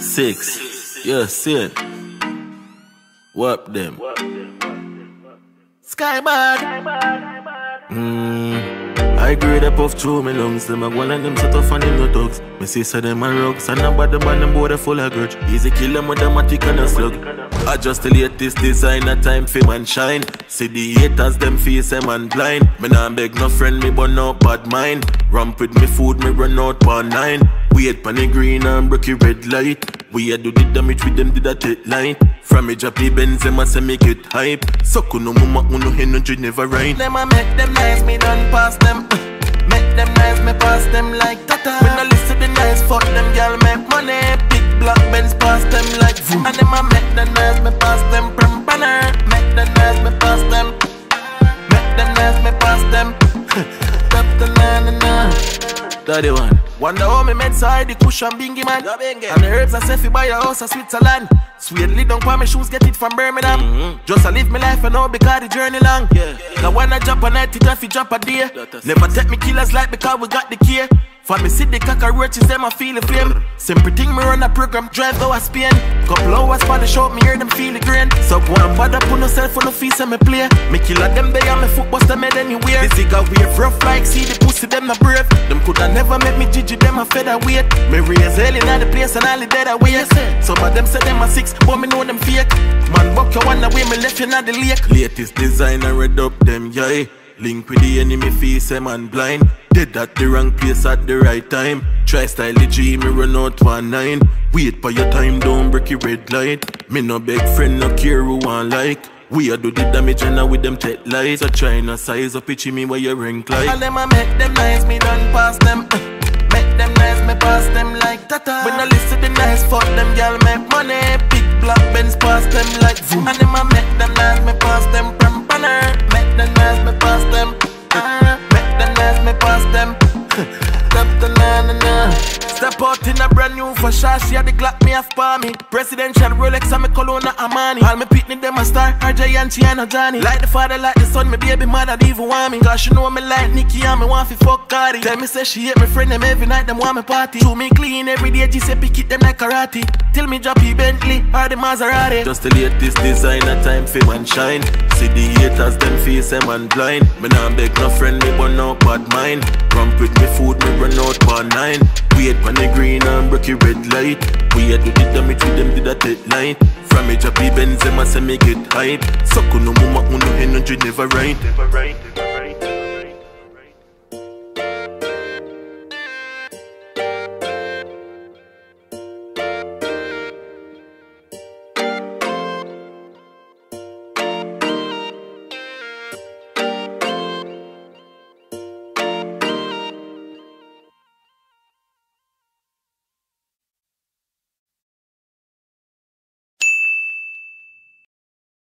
6. Yeah, see it. Whoop them. Skyman. I grade up off through my lungs. Them a one and them set off and them no thugs. My sister them a rugs and about them and them boy they full of grudge. Easy kill them with a matic and a slug. I just the latest designer time fame and shine. See the haters them face them and blind. Me nah beg no friend me but no bad mind. Ramp with me food me run out by 9. Wait pan the green and break the red light. We a do the damage with them, did a take line. From me drop the Benz, them a say me get hype. Suck on no mama, on no energy never right. Them a make them nice, me done pass them. Make them nice, me pass them like tata. When I listen the nice, fuck them girl, make money. Big black Benz pass them like vroom. And them a make them nice, me pass them prim banner. Make them nice, me pass them. Make them nice, me pass them. Top the line and Daddy one. Wonder how me meds are the cushion bingy man. And the herbs I say fi buy a house in Switzerland. Sweden don't want my shoes, get it from Birmingham. Just I live my life and all because the journey long. Now when I drop a night, it have to drop a day. Never take me killers like because we got the key. For me see the cockroaches, them I feel the flame. Simple thing me run a program, drive though I spin. Couple hours for the show, me hear them feel the grain. So one bad up on yourself for no feast and me play. Me kill at them day and me foot bust them head anywhere. This nigga wave rough like see the pussy, them not brave. Them coulda never make me jiggy, them a featherweight. Me raise hell in all the place and all the dead away. Some of them say them a 6, but me know them fake. Man buck you one away, me left you not the lake. Latest designer red up them, yeah. Link with the enemy face, them and blind. Dead at the wrong place at the right time. Try style the G, me run out 19. Wait for your time, don't break your red light. Me no beg friend, no care who one like. We a do the damage and now with them tech lies. So try no size up itchy me where you rank like. All them I make them nice, me done pass them. Make them nice, me pass them like tata. When I listen to the nice, fuck them y'all make money. Big black Benz pass them like vroom. And them I make them nice, me pass them prim banner. Make them nice, me pass them. Make them nice, me pass them. Stop the na-na-na. Step out in a brand new for sure. She had the Glock me half for me. Presidential Rolex and me Kelowna Armani. All me picnic them a star, RJ and Chiana Johnny. Like the father, like the son, me baby mother even want me. Cause she know me like Nikki and me want fi fuck Cardi. Tell me say she hate me friend them every night, them want me party. To me clean every day, she say pick it them like karate. Till me drop E Bentley or the Maserati. Just the latest designer time fame and shine. See the haters them face them and blind. Me nah beg no friend me but no bad mind. Ramp with me food me run out by 9. Wait on the green and break the red light. We a do the damage with them did a take line. From me drop the Benz, them a say me get hype. Suck on no mama, on no energy never right.